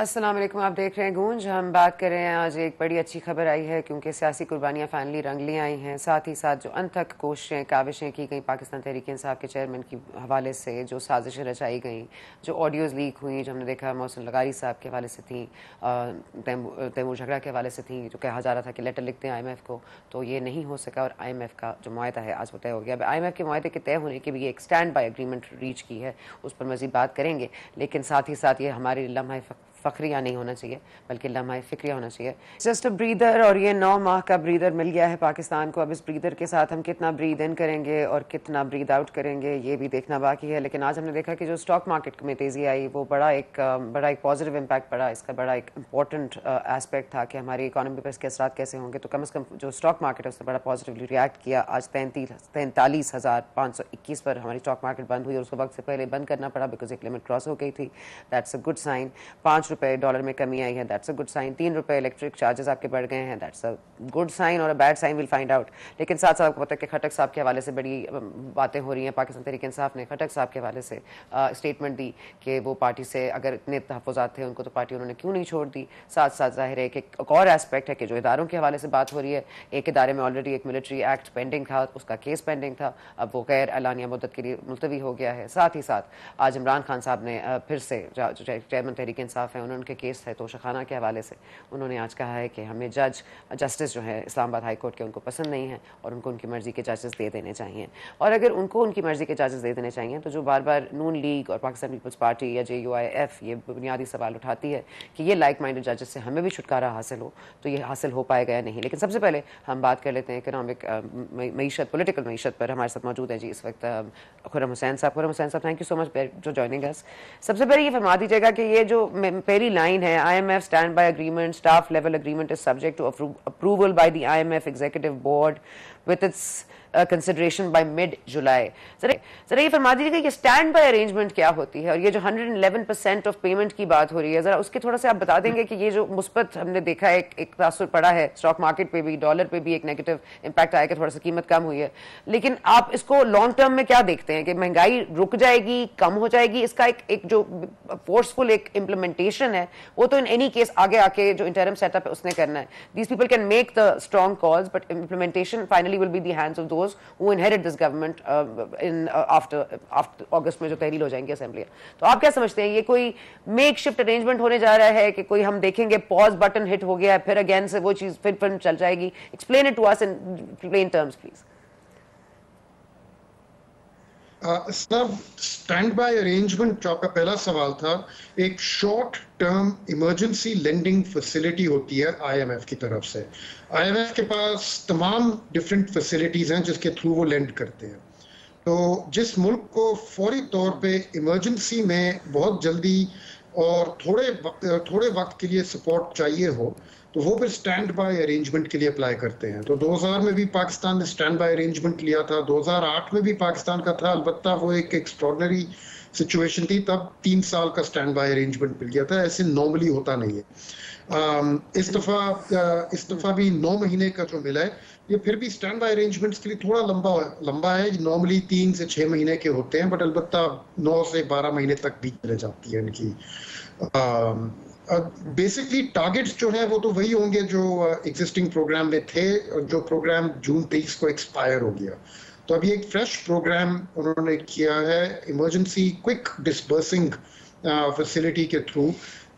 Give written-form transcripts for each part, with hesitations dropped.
अस्सलाम वालेकुम। आप देख रहे हैं गूंज। हम बात कर रहे हैं, आज एक बड़ी अच्छी खबर आई है क्योंकि सियासी कुर्बानियाँ फाइनली रंग ले आई हैं। साथ ही साथ जो अनथक कोशिशें काविशें की गई पाकिस्तान तहरीक-ए-इंसाफ के चेयरमैन की हवाले से, जो साजिशें रचाई गई, जो ऑडियोज़ लीक हुई, जो हमने देखा मोहसिन लगारी साहब के हवाले से थी, तैमूर झगड़ा के हवाले से थी, जो कहा जा रहा था कि लेटर लिखते हैं IMF को, तो ये नहीं हो सका और IMF का जो मुआहदा है आज वो तय हो गया। अब IMF के मुआहदे के तय होने की भी एक स्टैंड बाई एग्रीमेंट रीच की है, उस पर मज़ीद बात करेंगे। लेकिन साथ ही साथ ये हमारे लम्हा फ़खरिया नहीं होना चाहिए बल्कि लम्हा फ़िक्रिया होना चाहिए। जस्ट अ ब्रीदर, और ये 9 माह का ब्रीदर मिल गया है पाकिस्तान को। अब इस ब्रीदर के साथ हम कितना ब्रीद इन करेंगे और कितना ब्रीद आउट करेंगे ये भी देखना बाकी है। लेकिन आज हमने देखा कि जो स्टॉक मार्केट में तेज़ी आई वो बड़ा एक पॉजिटिव इम्पैक्ट पड़ा। इसका बड़ा एक इंपॉर्टेंट एस्पेक्ट था कि हमारी इकानमी पर इसके असरात कैसे होंगे, तो कम अज़ कम जो स्टॉक मार्केट है उसने बड़ा पॉजिटिवली रिएक्ट किया। आज 43,521 पर हमारी स्टॉक मार्केट बंद हुई और उसको वक्त से पहले बंद करना पड़ा बिकॉज एक लिमिट क्रॉस हो गई थी। That's a good sign. 5 रुपए डॉलर में कमी आई है, दैट्स अ गुड साइन। 3 रुपए इलेक्ट्रिक चार्जेस आपके बढ़ गए हैं, दैट्स अ गुड साइन और a bad sign will find out. लेकिन साथ साथ आपको पता है कि खटक साहब के हवाले से बड़ी बातें हो रही हैं। पाकिस्तान तहरीक-ए-इंसाफ ने खटक साहब के हवाले से स्टेटमेंट दी कि वो पार्टी से, अगर इतने तहफ़्फ़ुज़ात थे उनको तो पार्टी उन्होंने क्यों नहीं छोड़ दी। साथ साथ जाहिर है कि एक और एस्पेक्ट है कि जो इदारों के हवाले से बात हो रही है, एक इदारे में ऑलरेडी एक मिलिट्री एक्ट पेंडिंग था, उसका केस पेंडिंग था, अब वो गैर एलानिया मुद्दत के लिए मुलतवी हो गया है। साथ ही साथ आज इमरान खान साहब ने फिर से चेयरमैन तहरीक-ए-इंसाफ है, उनके केस है तोशाखाना के हवाले से, उन्होंने आज कहा है कि हमें जस्टिस जो है इस्लामाबाद हाई कोर्ट के उनको पसंद नहीं है और उनको उनकी मर्ज़ी के जजेस दे देने चाहिए। और अगर उनको उनकी मर्ज़ी के जजेस दे देने चाहिए तो जो बार बार नून लीग और पाकिस्तान पीपल्स पार्टी या JUIF ये बुनियादी सवाल उठाती है कि ये लाइक माइंडेड जजेस से हमें भी छुटकारा हासिल हो, तो ये हासिल हो पाएगा या नहीं। लेकिन सबसे पहले हम बात कर लेते हैं इकनॉमिक मीशत, पोलिटिकल मीशत पर। हमारे साथ मौजूद हैं जी इस वक्त खुरम हुसैन साहब। थैंक यू सो मच जो ज्वाइनिंग अस। सबसे पहले ये फरमा दीजिएगा कि ये जो पहली लाइन है, IMF stand by agreement, staff level agreement is subject to approval by the IMF executive board with its consideration by mid-July। जरा ये फरमा दीजिएगा कि स्टैंड बाई अरेंजमेंट क्या होती है, और ये जो 111% ऑफ पेमेंट की बात हो रही है, जरा उसके थोड़ा सा आप बता देंगे कि ये जो मुस्बत हमने देखा है, एक तासुर पड़ा है स्टॉक मार्केट पे भी, डॉलर पे भी एक नेगेटिव इम्पैक्ट आया कि थोड़ा सा कीमत कम हुई है, लेकिन आप इसको लॉन्ग टर्म में क्या देखते हैं कि महंगाई रुक जाएगी, कम हो जाएगी? इसका एक जो फोर्सफुल एक इम्प्लीमेंटेशन है वो तो इन एनी केस आगे आके जो इंटरिम सेटअप है उसने करना है। These people can make the strong calls but implementation finally will be the hands of who inherit this government after August में जो तहरील हो जाएंगी असेंबली। तो आप क्या समझते हैं, ये कोई makeshift arrangement होने जा रहा है कि कोई हम देखेंगे pause button hit हो गया है, फिर again से वो चीज़ फिर चल जाएगी? Explain it to us in plain terms, please. सब स्टैंड बाय अरेंजमेंट जो आपका पहला सवाल था, एक short term emergency lending facility होती है IMF की तरफ से। IMF के पास तमाम डिफरेंट फैसिलिटीज़ हैं जिसके थ्रू वो लेंड करते हैं। तो जिस मुल्क को फौरी तौर पे इमरजेंसी में बहुत जल्दी और थोड़े वक्त के लिए सपोर्ट चाहिए हो, तो वो फिर स्टैंड बाय अरेंजमेंट के लिए अप्लाई करते हैं। तो 2000 में भी पाकिस्तान ने स्टैंड बाय अरेंजमेंट लिया था, 2008 में भी पाकिस्तान का था, अलबत्ता वो एक एक्स्ट्रॉर्डनरी सिचुएशन थी, तब 3 साल का स्टैंड बाय अरेंजमेंट मिल गया था। ऐसे नॉर्मली होता नहीं है। इस दफ़ा भी 9 महीने का जो मिला है ये फिर भी स्टैंड बाय अरेंजमेंट्स के लिए थोड़ा लंबा है। नॉर्मली 3 से 6 महीने के होते हैं, बट अलबत्ता 9 से 12 महीने तक भी चले जाती है इनकी। बेसिकली टारगेट्स जो है वो तो वही होंगे जो एग्जिस्टिंग प्रोग्राम में थे, जो प्रोग्राम जून 23 को एक्सपायर हो गया। तो अभी एक फ्रेश प्रोग्राम उन्होंने किया है इमरजेंसी क्विक डिस्बर्सिंग फैसिलिटी के थ्रू,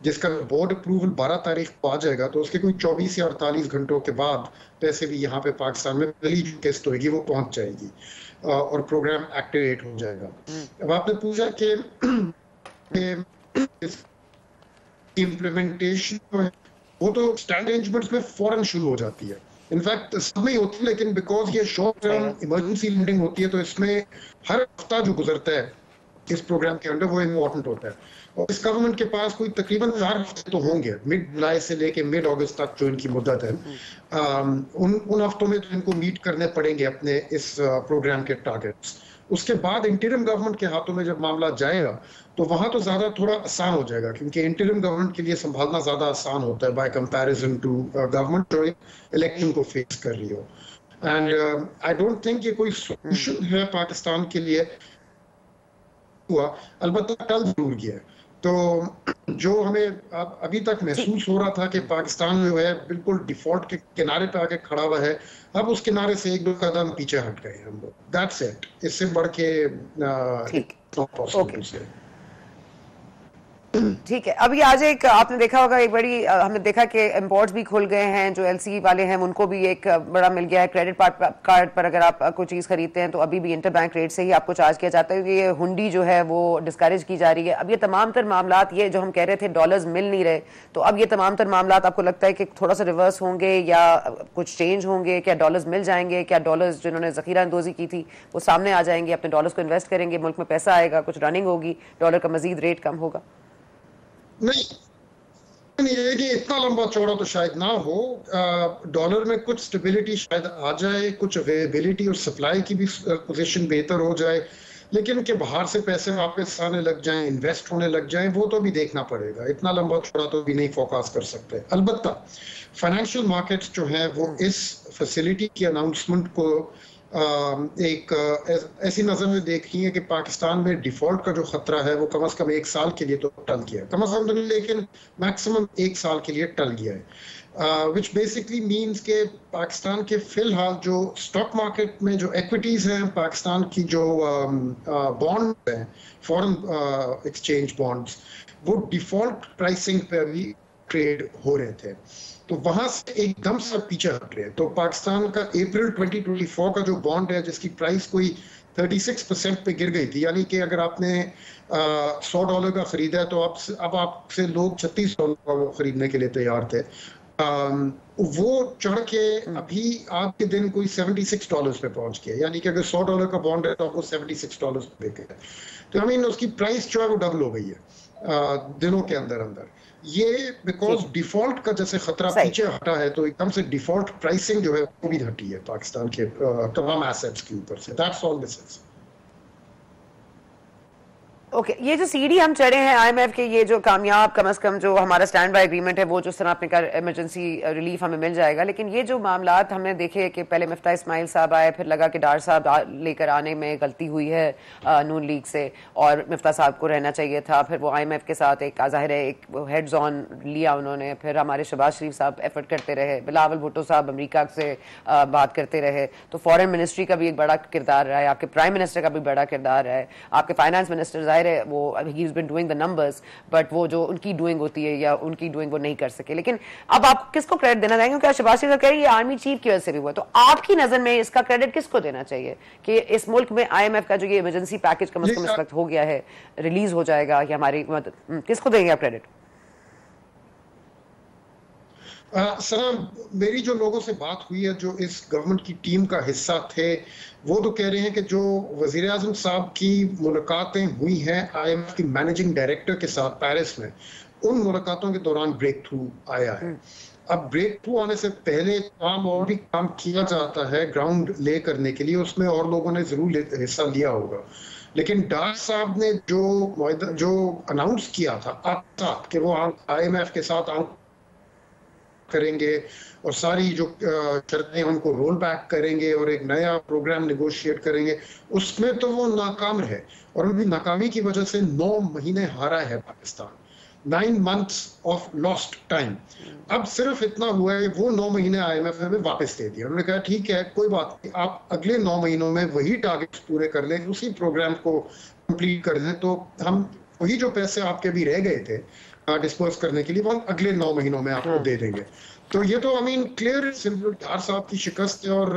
जिसका बोर्ड अप्रूवल 12 तारीख को आ जाएगा। तो उसके कोई 24 या 48 घंटों के बाद पैसे भी यहाँ पे पाकिस्तान में पहली किस्त होगी वो पहुँच जाएगी और प्रोग्राम एक्टिवेट हो जाएगा। अब आपने पूछा कि इम्प्लीमेंटेशन जो है वो तो स्टैंड अरेंजमेंट्स में फ़ौरन शुरू हो जाती है। इनफैक्ट सब में होती है, लेकिन बिकॉज ये शॉर्ट टर्म इमरजेंसी लेंडिंग होती है तो इसमें हर हफ्ता जो गुजरता है इस प्रोग्राम के अंडर वो इम्पोर्टेंट होता है। और इस गवर्नमेंट के पास कोई तकरीबन 4 हफ्ते तो होंगे, mid-July से लेके mid-August तक जो इनकी मुद्दत है, उन हफ्तों में तो इनको मीट करने पड़ेंगे अपने इस प्रोग्राम के टारगेट्स। उसके बाद इंटरिम गवर्नमेंट के हाथों में जब मामला जाएगा तो वहाँ तो ज़्यादा थोड़ा आसान हो जाएगा, क्योंकि इंटरिम गवर्नमेंट के लिए संभालना ज़्यादा आसान होता है बाय कंपैरिजन टू गवर्नमेंट जो इलेक्शन को फेस कर रही हो। एंड आई डोंट थिंक ये कोई सोल्यूशन है पाकिस्तान के लिए हुआ, अलबत्ता कल जरूर गया। तो जो हमें अभी तक महसूस हो रहा था कि पाकिस्तान में वह बिल्कुल डिफॉल्ट के किनारे पे आके खड़ा हुआ है, अब उस किनारे से एक दो कदम पीछे हट गए हम लोग। दैट्स इट, इससे बढ़ के ठीक है। अभी आज एक आपने देखा होगा, एक बड़ी हमने देखा कि इम्पोर्ट्स भी खुल गए हैं, जो एलसी वाले हैं उनको भी एक बड़ा मिल गया है। क्रेडिट कार्ड पर अगर आप कोई चीज़ खरीदते हैं तो अभी भी इंटर बैंक रेट से ही आपको चार्ज किया जाता है। ये हुंडी जो है वो डिस्करेज की जा रही है। अब ये तमाम तर मामला, ये जो हम कह रहे थे डॉलर्स मिल नहीं रहे, तो अब ये तमाम तर मामला आपको लगता है कि थोड़ा सा रिवर्स होंगे या कुछ चेंज होंगे? क्या डॉलर्स मिल जाएंगे? क्या डॉलर्स जिन्होंने ज़खीरा अंदोज़ी की थी वो सामने आ जाएंगे? अपने डॉलर्स को इन्वेस्ट करेंगे, मुल्क में पैसा आएगा, कुछ रनिंग होगी, डॉलर का मजीद रेट कम होगा? नहीं, ये कि इतना लंबा चौड़ा तो शायद ना हो। डॉलर में कुछ स्टेबिलिटी शायद आ जाए, कुछ अवेलेबिलिटी और सप्लाई की भी पोजीशन बेहतर हो जाए, लेकिन कि बाहर से पैसे वापस आने लग जाएं, इन्वेस्ट होने लग जाएं, वो तो भी देखना पड़ेगा। इतना लंबा चौड़ा तो भी नहीं फोकस कर सकते। अलबत्ता फाइनेंशियल मार्केट्स जो हैं वो इस फैसिलिटी की अनाउंसमेंट को एक ऐसी नज़र में देखी है कि पाकिस्तान में डिफ़ॉल्ट का जो ख़तरा है वो कम अज़ कम एक साल के लिए तो टल गया है, कम अज़ कम तो नहीं लेकिन मैक्सिमम एक साल के लिए टल गया है। विच बेसिकली मीन्स के पाकिस्तान के फ़िलहाल जो स्टॉक मार्केट में जो एक्विटीज़ हैं, पाकिस्तान की जो बॉन्ड हैं, फॉरेन एक्सचेंज बॉन्ड्स, वो डिफ़ॉल्ट प्राइसिंग पर भी ट्रेड हो रहे थे, तो वहां से एकदम से पीछे हट रहे हैं। तो पाकिस्तान का अप्रैल 2024 का जो बॉन्ड है जिसकी प्राइस कोई 36% पे गिर गई थी, यानी कि अगर आपने $100 का खरीदा है तो अब आपसे लोग $36 का वो खरीदने के लिए तैयार थे, वो चढ़ के अभी आज के दिन कोई $76 पे पहुंच गया। यानी कि अगर $100 का बॉन्ड है तो आपको $76 पे गया, तो आई मीन उसकी प्राइस जो है वो डबल हो गई है दिनों के अंदर अंदर। ये बिकॉज डिफॉल्ट का जैसे खतरा पीछे हटा है तो एकदम से डिफॉल्ट प्राइसिंग जो है वो भी हटी है पाकिस्तान के तमाम एसेट्स के ऊपर से। That's all this is. Okay, ये जो सीढ़ी हम चढ़े हैं आईएमएफ के, ये जो कामयाब कम अज कम जो हमारा स्टैंड बाय एग्रीमेंट है वो जो आपने कहा इमरजेंसी रिलीफ हमें मिल जाएगा, लेकिन ये जो मामला हमने देखे कि पहले मुफ्ती इस्माइल साहब आए, फिर लगा कि डार साहब लेकर आने में गलती हुई है नून लीग से और मुफ्ती साहब को रहना चाहिए था, फिर वो आईएमएफ के साथ एक ज़ाहिर है एक हेड्स ऑन लिया उन्होंने, फिर हमारे शहबाज शरीफ साहब एफर्ट करते रहे, बिलावल भुट्टो साहब अमरीका से बात करते रहे, तो फॉरेन मिनिस्ट्री का भी एक बड़ा किरदार रहा है, आपके प्राइम मिनिस्टर का भी बड़ा किरदार रहा है, आपके फाइनेंस मिनिस्टर वो he has been doing the numbers, but वो जो उनकी डूइंग होती है या उनकी डूइंग वो नहीं कर सके। लेकिन अब आप किसको क्रेडिट देना चाहेंगे? क्योंकि शहबाज शरीफ कह रहे हैं ये आर्मी चीफ की वजह से भी हुआ, तो आपकी नजर में इसका क्रेडिट किसको देना चाहिए कि इस मुल्क में आईएमएफ का जो ये इमरजेंसी पैकेज कम से कम इस वक्त हो गया है, रिलीज हो जाएगा, या हमारी मदद किसको देंगे आप क्रेडिट? सर, मेरी जो लोगों से बात हुई है जो इस गवर्नमेंट की टीम का हिस्सा थे, वो तो कह रहे हैं कि जो वज़ीर आज़म साहब की मुलाकातें हुई हैं आईएमएफ की मैनेजिंग डायरेक्टर के साथ पेरिस में, उन मुलाकातों के दौरान ब्रेक थ्रू आया है। अब ब्रेक थ्रू आने से पहले काम और भी काम किया जाता है ग्राउंड ले करने के लिए, उसमें और लोगों ने ज़रूर हिस्सा लिया होगा, लेकिन डार साहब ने जो अनाउंस किया था आप कि वो आईएमएफ के साथ करेंगे और सारी जो शर्तें उनको रोल बैक करेंगे और एक नया प्रोग्राम निगोशिएट करेंगे, उसमें तो वो नाकाम है और उनकी नाकामी की वजह से 9 महीने हारा है Pakistan. 9 months of lost time. अब सिर्फ इतना हुआ है वो 9 महीने आईएमएफ में वापस दे दिया। उन्होंने कहा ठीक है कोई बात नहीं, आप अगले 9 महीनों में वही टारगेट्स पूरे कर लें, उसी प्रोग्राम को कंप्लीट कर दें, तो हम वही जो पैसे आपके भी रह गए थे डिस्पोज करने के लिए वो अगले 9 महीनों में आपको दे देंगे। तो ये तो I mean clear simple Dar साहब की शिकस्त है और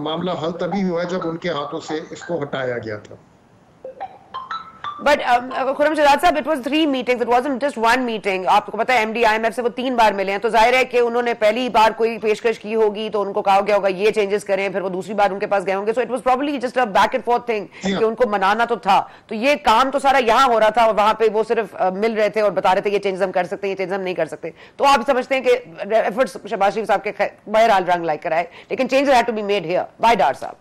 मामला हल तभी हुआ जब उनके हाथों से इसको हटाया गया था। बट खुरम शहजाद साहब, it was 3 meetings, it wasn't just 1 meeting। आपको पता है एमडी आईएमएफ से वो 3 बार मिले हैं, तो जाहिर है कि उन्होंने पहली बार कोई पेशकश की होगी तो उनको कहा गया होगा ये चेंजेस करें, फिर वो दूसरी बार उनके पास गए होंगे, so it was probably just a back and forth thing कि उनको मनाना तो था। तो ये काम तो सारा यहाँ हो रहा था और वहां पे वो सिर्फ मिल रहे थे और बता रहे थे ये चेंजेस हम कर सकते हैं, ये चेंजेस हम नहीं कर सकते। तो आप समझते हैं कि एफर्ट्स शहबाज शरीफ साहब के बहरहाल रंग लाइक कराए, लेकिन changes had to be made here by Dar साहब।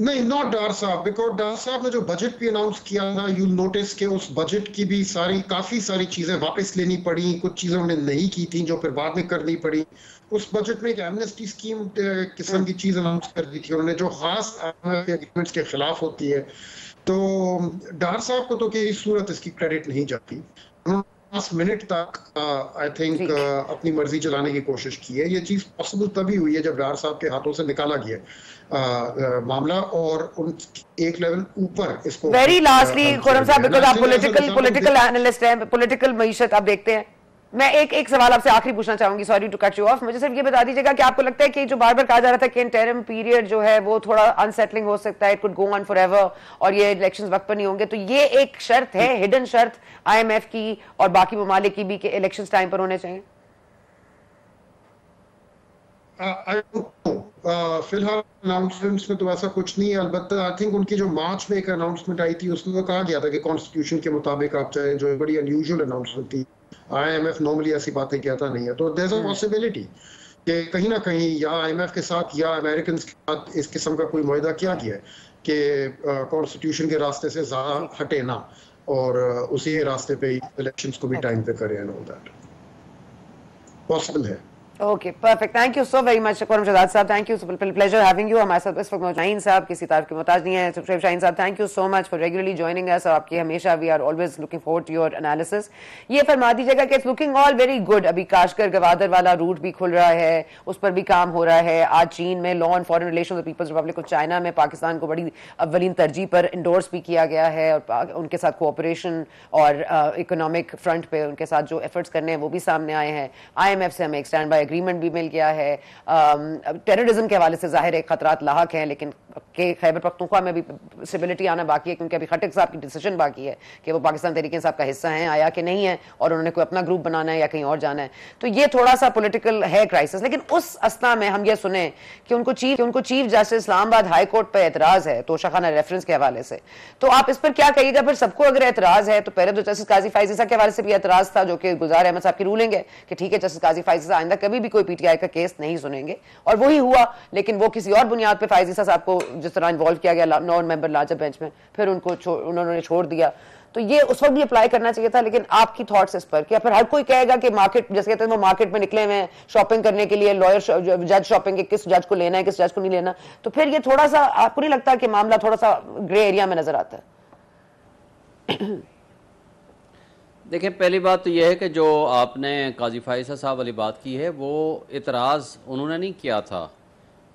नहीं, नॉट डार साहब, बिकॉज डार साहब ने जो बजट भी अनाउंस किया था, यू नोटिस के उस बजट की भी काफ़ी सारी चीज़ें वापस लेनी पड़ी, कुछ चीज़ें उन्हें नहीं की थी जो फिर बाद में करनी पड़ी। उस बजट में एक एमनेस्टी स्कीम किस्म की चीज़ अनाउंस कर दी थी उन्होंने, जो खास एग्रीमेंट्स के खिलाफ होती है। तो डार साहब को तो कि इस सूरत इसकी क्रेडिट नहीं जाती। पांच मिनट तक आई थिंक अपनी मर्जी चलाने की कोशिश की है। ये चीज़ पॉसिबल तभी हुई है जब डार साहब के हाथों से निकाला गया मामला और उन एक लेवल ऊपर इसको वेरी लास्टली खुरम साहब, बिकॉज आप पॉलिटिकल एनालिस्ट हैं, पॉलिटिकल मईशत आप देखते हैं। मैं एक सवाल आपसे आखिरी पूछना चाहूंगी, sorry to cut you off. मुझे सिर्फ ये बता दीजिएगा कि आपको लगता है कि जो बार बार कहा जा रहा था कि इंटरिम पीरियड जो है वो थोड़ा अनसेटलिंग हो सकता है, it could go on forever और ये इलेक्शंस वक्त पर नहीं होंगे, तो ये एक शर्त है, हिडन शर्त आईएमएफ की और बाकी ममालिक की भी कि इलेक्शन टाइम पर होने चाहिए? फिलहाल अनाउंसमेंट्स में तो ऐसा कुछ नहीं है। अलबत्ता आई थिंक उनकी जो मार्च में एक अनाउंसमेंट आई थी उसमें तो कहा गया था कि कॉन्स्टिट्यूशन के मुताबिक आप चाहे, जो बड़ी अनयूजुअल अनाउंसमेंट थी, IMF नॉर्मली ऐसी बातें कहता नहीं है। तो देयर इज अ पॉसिबिलिटी कि कहीं ना कहीं या IMF के साथ या अमेरिकन के साथ इस किस्म का कोई मुआहदा किया गया है कि कॉन्स्टिट्यूशन के रास्ते से ज़्यादा हटे ना और उसी रास्ते पे इलेक्शंस को भी टाइम पे करें एंड ऑल दैट पॉसिबल है। Okay perfect, thank you so very much Khurram Shahzad साहब, thank you, pleasure having you हमारे साथ इस वक्त। शाहीन साहब किसी तारीफ के मोहताज नहीं है। शुक्रिया शाहीन साहब, thank you so much for regularly joining us और आपकी हमेशा, we are always looking forward to your analysis. ये फरमा दीजिएगा कि it's looking all very good, अभी काशगर गवादर वाला रूट भी खुल रहा है, उस पर भी काम हो रहा है। आज चीन में law and foreign relation peoples republic of China में पाकिस्तान को बड़ी अव्वलीन तरजीह पर इंडोर्स भी किया गया है और उनके साथ कोऑपरेशन और इकोनॉमिक फ्रंट पे उनके साथ जो एफर्ट्स करने हैं वो भी सामने आए हैं। IMF से हमें एक स्टैंड बाय एग्रीमेंट भी मिल गया है। टेररिज्म के हवाले से जाहिर है खतरात लाहक हैं, लेकिन खैबर पख्तूनख्वा में भी स्टेबिलिटी आना बाकी है क्योंकि अभी खटक साहब की डिसीजन बाकी है कि वो पाकिस्तान तहरीक इंसाफ का हिस्सा है आया कि नहीं है और उन्होंने कोई अपना ग्रुप बनाना है या कहीं और जाना है। तो ये थोड़ा सा पोलिटिकल है क्राइसिस, लेकिन उस असना में हम ये सुने कि उनको chief justice Islamabad high court पर एतराज़ है तोशाखाना रेफरेंस के हवाले से। तो आप इस पर क्या कहिएगा? फिर सबको अगर एतराज़ है तो पहले तो जस्टिस काजी फैज़ा के हवाले से भी एतराज़ था जो कि गुलजार अहमद साहब की रूलिंग है कि ठीक है जस्टिस काजी फैज़ा आइंदा कभी भी कोई पीटीआई का केस नहीं सुनेंगे और वही हुआ, लेकिन वो किसी और बुनियाद पे फैज़ी साहब को जिस तरह इन्वॉल्व किया गया नॉन मेंबर लार्जर बेंच में, फिर उन्होंने छोड़ दिया। तो ये उस वक्त भी अप्लाई करना चाहिए था, लेकिन आपकी थॉट्स इस पर? क्या फिर हर कोई कहेगा कि मार्केट, जैसे कहते हैं वो मार्केट में निकले हुए हैं शॉपिंग करने के लिए, लॉयर जज शॉपिंग, किस जज को लेना है किस जज को नहीं लेना, तो फिर ये थोड़ा सा आपको नहीं लगता कि मामला थोड़ा सा ग्रे एरिया में नजर आता है? देखें, पहली बात तो यह है कि जो आपने काजी फैज़ा साहब वाली बात की है वो एतराज़ उन्होंने नहीं किया था,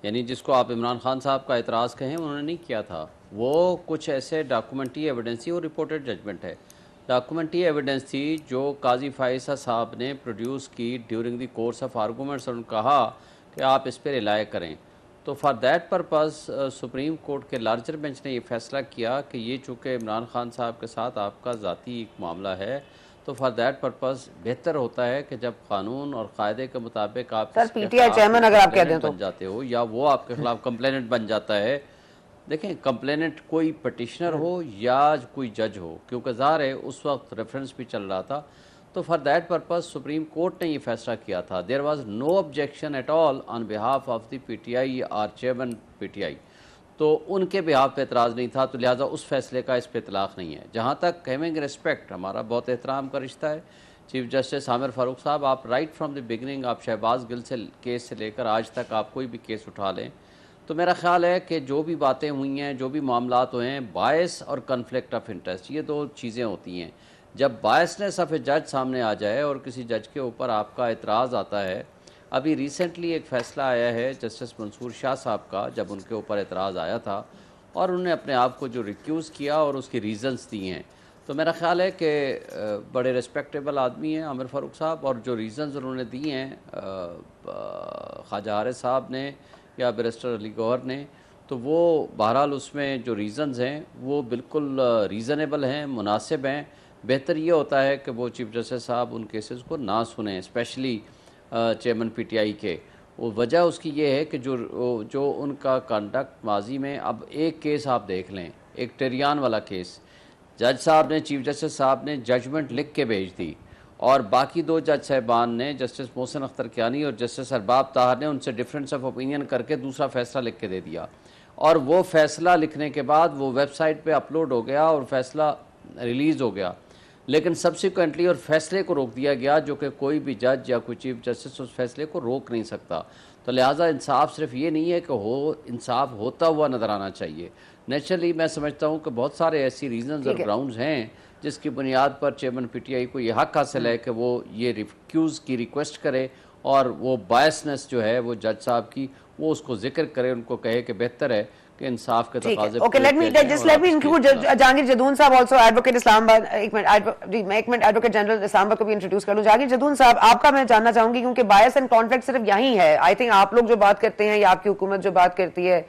यानी जिसको आप इमरान खान साहब का एतराज़ कहें उन्होंने नहीं किया था। वो कुछ ऐसे डॉक्यूमेंट्री एविडेंस थी और रिपोर्टेड जजमेंट है। डॉक्यूमेंट्री एविडेंस थी जो काजी फैज़ा साहब ने प्रोड्यूस की during the course of arguments और उन्होंने कहा कि आप इस पर रिलाय करें। तो for that purpose supreme court के लार्जर बेंच ने ये फैसला किया कि ये चूँकि इमरान खान साहब के साथ आपका ज़ाती एक मामला है तो फॉर दैट पर्पज़ बेहतर होता है कि जब कानून और कायदे के मुताबिक आप पीटीआई चेयरमैन अगर आप कहते हैं बन जाते हो या वो आपके खिलाफ कंप्लेनेंट बन जाता है। देखें, कंप्लेनेंट कोई पटिशनर हो या कोई जज हो, क्योंकि ज़ाहिर है उस वक्त रेफरेंस भी चल रहा था, तो for that purpose supreme court ने ये फैसला किया था। There was no objection at all on behalf of the PTI और चेयरमैन पीटीआई, तो उनके बिहाफ पे एतराज़ नहीं था, तो लिहाजा उस फैसले का इस पर इतलाक़ नहीं है। जहाँ तक हैविंग रिस्पेक्ट, हमारा बहुत एहतराम का रिश्ता है। चीफ जस्टिस आमिर फ़ारूक साहब, आप राइट फ्राम द बिगनिंग, आप शहबाज गिल से केस से लेकर आज तक आप कोई भी केस उठा लें, तो मेरा ख्याल है कि जो भी बातें हुई हैं, जो भी मामला हुए हैं, बायस और कन्फ्लिक्ट ऑफ इंटरेस्ट, ये दो चीज़ें होती हैं। जब बायसनेस ऑफ ए जज सामने आ जाए और किसी जज के ऊपर आपका एतराज़ आता है, अभी रिसेंटली एक फ़ैसला आया है जस्टिस मंसूर शाह साहब का, जब उनके ऊपर एतराज़ आया था और उन्होंने अपने आप को जो रिक्यूज़ किया और उसकी रीज़न्स दी हैं, तो मेरा ख्याल है कि बड़े रिस्पेक्टेबल आदमी हैं आमिर फ़ारूक साहब, और जो रीज़न्स उन्होंने दी हैं ख्वाजा आरिफ साहब ने या बैरिस्टर अली गौहर ने, तो वो बहरहाल उसमें जो रीज़न्स हैं वो बिल्कुल रीज़नेबल हैं, मुनासिब हैं। बेहतर ये होता है कि वो चीफ जस्टिस साहब उन केसेस को ना सुने, स्पेशली चेयरमैन पीटीआई के। वो वजह उसकी ये है कि जो उनका कंडक्ट माजी में, अब एक केस आप देख लें, एक टेरियान वाला केस, जज साहब ने, चीफ जस्टिस साहब ने जजमेंट लिख के भेज दी और बाकी दो जज साहबान ने, जस्टिस मोहसिन अख्तर कियानी और जस्टिस अरबाब ताहिर ने, उनसे डिफरेंस ऑफ ओपिनियन करके दूसरा फ़ैसला लिख के दे दिया और वो फ़ैसला लिखने के बाद वो वेबसाइट पर अपलोड हो गया और फ़ैसला रिलीज़ हो गया, लेकिन सब्सिक्वेंटली और फैसले को रोक दिया गया, जो कि कोई भी जज या कोई चीफ जस्टिस उस फैसले को रोक नहीं सकता। तो लिहाजा इंसाफ सिर्फ ये नहीं है कि इंसाफ होता हुआ नज़र आना चाहिए, नेचुरली मैं समझता हूँ कि बहुत सारे ऐसी रीजंस और ग्राउंड्स हैं जिसकी बुनियाद पर चेयरमैन पीटीआई को यह हक हासिल है कि वो ये रिक्यूज़ की रिक्वेस्ट करे और वो बायसनेस जो है वो जज साहब की वो उसको जिक्र करे, उनको कहे कि बेहतर है कि इंसाफ के तकाज़े। Okay, let me include Jahangir Jadoon साहब आल्सो, एडवोकेट इस्लामाबाद। एक मिनट एडवोकेट जनरल इस्लामाबाद को भी इंट्रोड्यूस कर लूं। जहांगीर जदून साहब, आपका मैं जानना चाहूंगी क्योंकि बायस एंड कॉन्फ्लिक्ट सिर्फ यहीं है। आई थिंक आप लोग जो बात करते हैं या आपकी हुकूमत जो बात करती है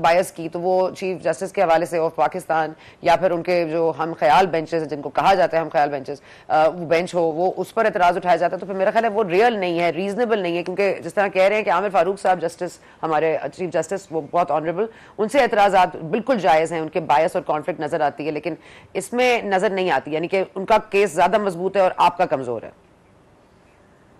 बायस की, तो वो चीफ जस्टिस के हवाले से ऑफ पाकिस्तान या फिर उनके जो हम ख्याल बेंचेस जिनको कहा जाता है हम ख्याल बेंचेस, वो बेंच हो, वो उस पर एतराज उठाया जाता है, तो फिर मेरा ख्याल है वो रियल नहीं है, रीजनेबल नहीं है। क्योंकि जिस तरह कह रहे हैं कि आमिर फारूक साहब जस्टिस, हमारे चीफ जस्टिस, वो बहुत ऑनरेबल, उनसे एतराजात बिल्कुल जायज़ हैं, उनके बायस और कॉन्फ्लिक्ट नजर आती है, लेकिन इसमें नजर नहीं आती, यानी कि उनका केस ज्यादा मजबूत है और आपका कमजोर है।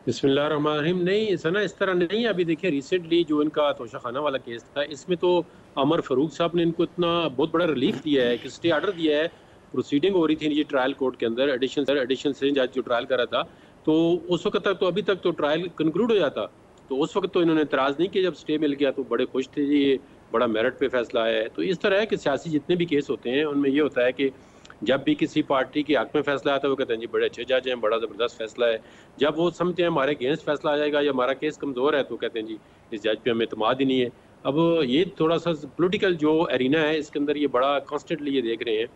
बिस्मिल्लाहिर्रहमानिर्रहीम। नहीं सना, इस तरह नहीं है। अभी देखिए रिसेंटली जो इनका तोशाखाना वाला केस था, इसमें तो अमर फारूक साहब ने इनको इतना बहुत बड़ा रिलीफ दिया है कि स्टे आर्डर दिया है। प्रोसीडिंग हो रही थी ये ट्रायल कोर्ट के अंदर, एडिशनल सेशन जज जो ट्रायल कर रहा था, तो उस वक्त तक तो अभी तक तो ट्रायल कंक्लूड हो जाता, तो उस वक्त तो इन्होंने एतराज़ नहीं किया। जब स्टे मिल गया तो बड़े खुश थे, ये बड़ा मेरिट पे फैसला आया है। तो इस तरह है कि सियासी जितने भी केस होते हैं उनमें ये होता है कि जब भी किसी पार्टी के हक में फैसला आता है वो कहते हैं जी बड़े अच्छे जज हैं, बड़ा ज़बरदस्त फैसला है। जब वो समझते हैं हमारे अगेंस्ट फैसला आ जाएगा या हमारा केस कमज़ोर है तो कहते हैं जी इस जज पे हमें इतमाद ही नहीं है। अब ये थोड़ा सा पोलिटिकल जो एरिना है इसके अंदर ये बड़ा कॉन्स्टेंटली ये देख रहे हैं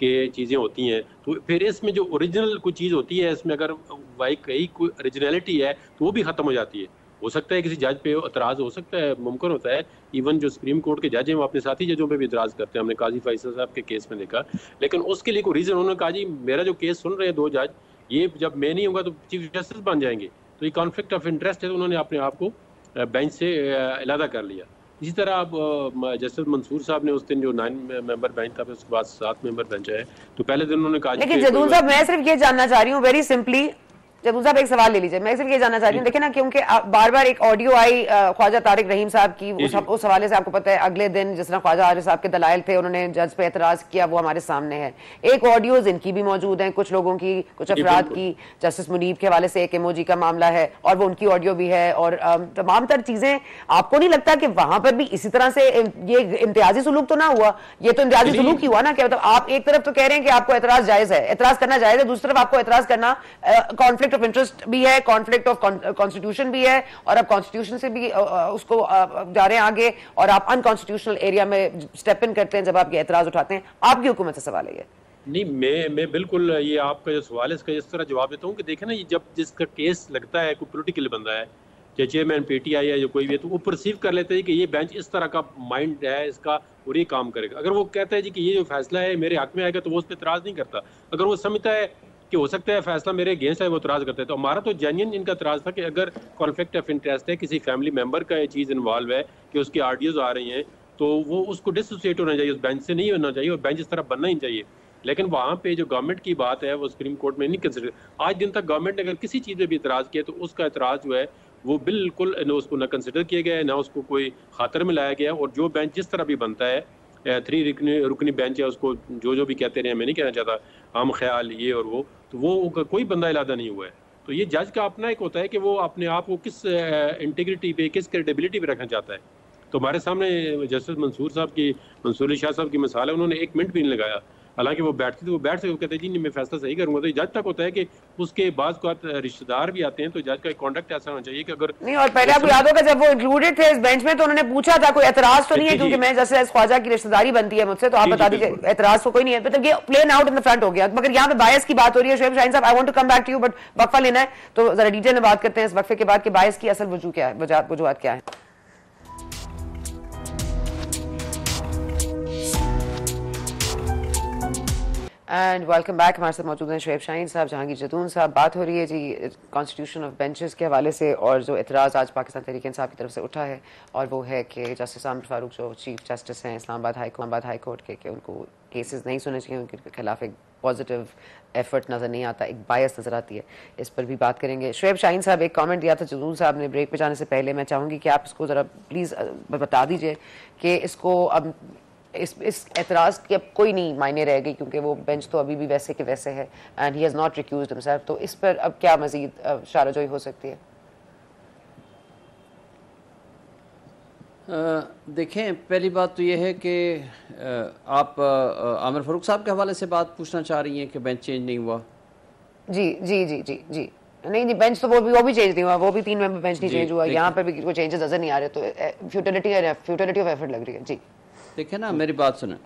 कि चीज़ें होती हैं, तो फिर इसमें जो ओरिजिनल कोई चीज़ होती है इसमें अगर वाई कई कोई ओरिजिनलिटी है तो वो भी ख़त्म हो जाती है। हो सकता है किसी जज पे एतराज़ हो सकता है, मुमकिन होता है। इवन जो सुप्रीम कोर्ट के जज हैं वो अपने साथी जजों पे भी एतराज़ करते हैं, हमने काजी फैजा साहब के केस में देखा। लेकिन उसके लिए कोई रीज़न, उन्होंने कहा जी मेरा जो केस सुन रहे हैं दो जज, ये जब मैं नहीं होगा तो चीफ जस्टिस बन जाएंगे, तो ये कॉन्फ्लिक्ट ऑफ इंटरेस्ट है, तो उन्होंने अपने आप को बेंच से अलहदा कर लिया। इसी तरह अब जस्टिस मंसूर साहब ने उस दिन जो 9 मेंबर बेंच था उसके बाद 7 मेंबर बेंच है, तो पहले दिन उन्होंने कहा। लेकिन जदून साहब मैं सिर्फ ये जानना चाह रही हूँ वेरी सिंपली, जदून साहब एक सवाल ले लीजिए, मैं सिर्फ ये जानना चाह रही हूँ, देखिए ना क्योंकि बार बार एक ऑडियो आई ख्वाजा तारिक रहीम साहब की, उस हवाले से आपको पता है अगले दिन जिस तरह ख्वाजा आरिफ साहब के दलाइल थे, उन्होंने जज पे एतराज किया, वो हमारे सामने है। एक ऑडियोज इनकी भी मौजूद हैं, कुछ लोगों की, कुछ अफराद की, जस्टिस मुनीब के हवाले से एक एमओजी का मामला है और वो उनकी ऑडियो भी है और तमाम तर चीजें। आपको नहीं लगता कि वहां पर भी इसी तरह से ये इम्तियाजी सलूक तो ना हुआ? ये तो इम्तियाजी सलूक ही हुआ ना, क्या मतलब आप एक तरफ तो कह रहे हैं कि आपको एतराज जायज है, एतराज करना जायज है, दूसरी तरफ आपको एतराज करना कॉन्फ्लिक्ट ऑफ इंटरेस्ट भी है, कॉन्फ्लिक्ट ऑफ कॉन्स्टिट्यूशन भी है और आप कॉन्स्टिट्यूशन से भी उसको जा रहे हैं आगे और आप अनकॉन्स्टिट्यूशनल एरिया में स्टेप इन करते हैं जब आप ये एतराज उठाते हैं। आपकी हुकूमत से सवाल है ये? नहीं, मैं बिल्कुल ये आपका जो सवाल है इसका इस तरह जवाब देता हूँ कि देखें ना, ये जब जिसका केस लगता है कोई पोलिटिकल बंदा है, चाहे चेयरमैन पीटीआई है या कोई भी है, तो वो परसीव कर लेते हैं कि ये बेंच इस तरह का माइंड है इसका और ये काम करेगा। अगर वो कहता है जी कि ये जो फैसला है मेरे हक में आएगा तो वो उस पर एतराज नहीं करता। अगर वो समझता है कि हो सकता है फैसला मेरे अगेंस्ट है वो एतराज करते हैं। तो हमारा तो जेन्युइन इनका एतराज था कि अगर कॉन्फ्लिक्ट ऑफ इंटरेस्ट है, किसी फैमिली मेंबर का ये चीज़ इन्वॉल्व है कि उसकी ऑडियोज आ रही हैं, तो वो उसको डिसोसिएट होना चाहिए, उस बेंच से नहीं होना चाहिए और बेंच इस तरह बनना ही चाहिए। लेकिन वहाँ पे जो गवर्नमेंट की बात है वो सुप्रीम कोर्ट में नहीं कंसिडर। आज दिन तक गवर्नमेंट ने अगर किसी चीज़ पर भी एतराज़ किया तो उसका एतराज़ जो है वो बिल्कुल ना उसको ना कंसिडर किया गया है, ना उसको कोई खातर में लाया गया। और जो बेंच जिस तरह भी बनता है, 3 रुकनी बेंच है, उसको जो भी कहते रहे, मैं नहीं कहना चाहता, हम ख्याल ये और वो, तो वो कोई बंदा इलादा नहीं हुआ है। तो ये जज का अपना एक होता है कि वो अपने आप को किस इंटीग्रिटी पे, किस क्रेडिबिलिटी पे रखना चाहता है। तो हमारे सामने जस्टिस मंसूर शाह साहब की मिसाल है, उन्होंने 1 मिनट भी नहीं लगाया, हालांकि वो बैठते थे, वो बैठ सके, वो कहते जी नहीं मैं फैसला सही करूंगा। तो ये जज तक होता है कि उसके बाद कोई रिश्तेदार भी आते हैं तो जज का कॉन्डक्ट ऐसा होना चाहिए कि अगर नहीं। और पहले आपको याद होगा जब वो इंक्लूडेड थे इस बेंच में तो उन्होंने पूछा था कोई एतराज तो नहीं है, क्योंकि मैं जैसे ख्वाजा की रिश्तेदारी बनती है मुझसे, तो आप बता दीजिए एतराज तो कोई नहीं है, मतलब ये plain out in the front हो गया। मगर यहाँ पे बायस की बात हो रही है। शोएब शाहीन साहब, I want to come back to you, but वक्फा लेना है तो जरा डिटेल में बात करते हैं इस वक्फे के बाद कि बायस की असल वजूहत क्या है। एंड वेलकम बैक, हमारे साथ मौजूद हैं शोएब शाहीन साहब, जहांगीर जदून साहब। बात हो रही है जी कॉन्स्टिट्यूशन ऑफ बेंचेस के हवाले से और जो एतराज़ आज पाकिस्तान तहरीक इंसाफ की तरफ से उठा है, और वो है कि जस्टिस आमिर फारूक जो चीफ जस्टिस हैं इस्लामाबाद हाई कोर्ट के, उनको केसेस नहीं सुनने चाहिए, उनके खिलाफ एक पॉजिटिव एफर्ट नज़र नहीं आता, एक बायस नज़र आती है। इस पर भी बात करेंगे। शोएब शाहीन साहब, एक कमेंट दिया था जदून साहब ने ब्रेक पे जाने से पहले, मैं चाहूँगी कि आप इसको ज़रा प्लीज़ बता दीजिए कि इसको अब इस एतराज़ की अब कोई नहीं मायने रह गई क्योंकि वो बेंच तो अभी भी वैसे के वैसे है and he has not recused himself, तो इस पर अब क्या मज़ीद शाराजोई हो सकती है? देखें, पहली बात तो ये है कि आप आमिर फ़ारूक साहब के हवाले से बात पूछना चाह रही हैं कि बेंच चेंज नहीं हुआ। जी जी जी जी जी नहीं नहीं, बेंच तो वो भी चेंज नहीं हुआ, वो भी 3 मेंबर बेंच नहीं चेंज हुआ, यहाँ पर भी कोई चेंजेस नज़र नहीं आ रहे, तो फ्यूटिलिटी ऑफ एफर्ट लग रही है। जी देखें ना, मेरी बात सुने,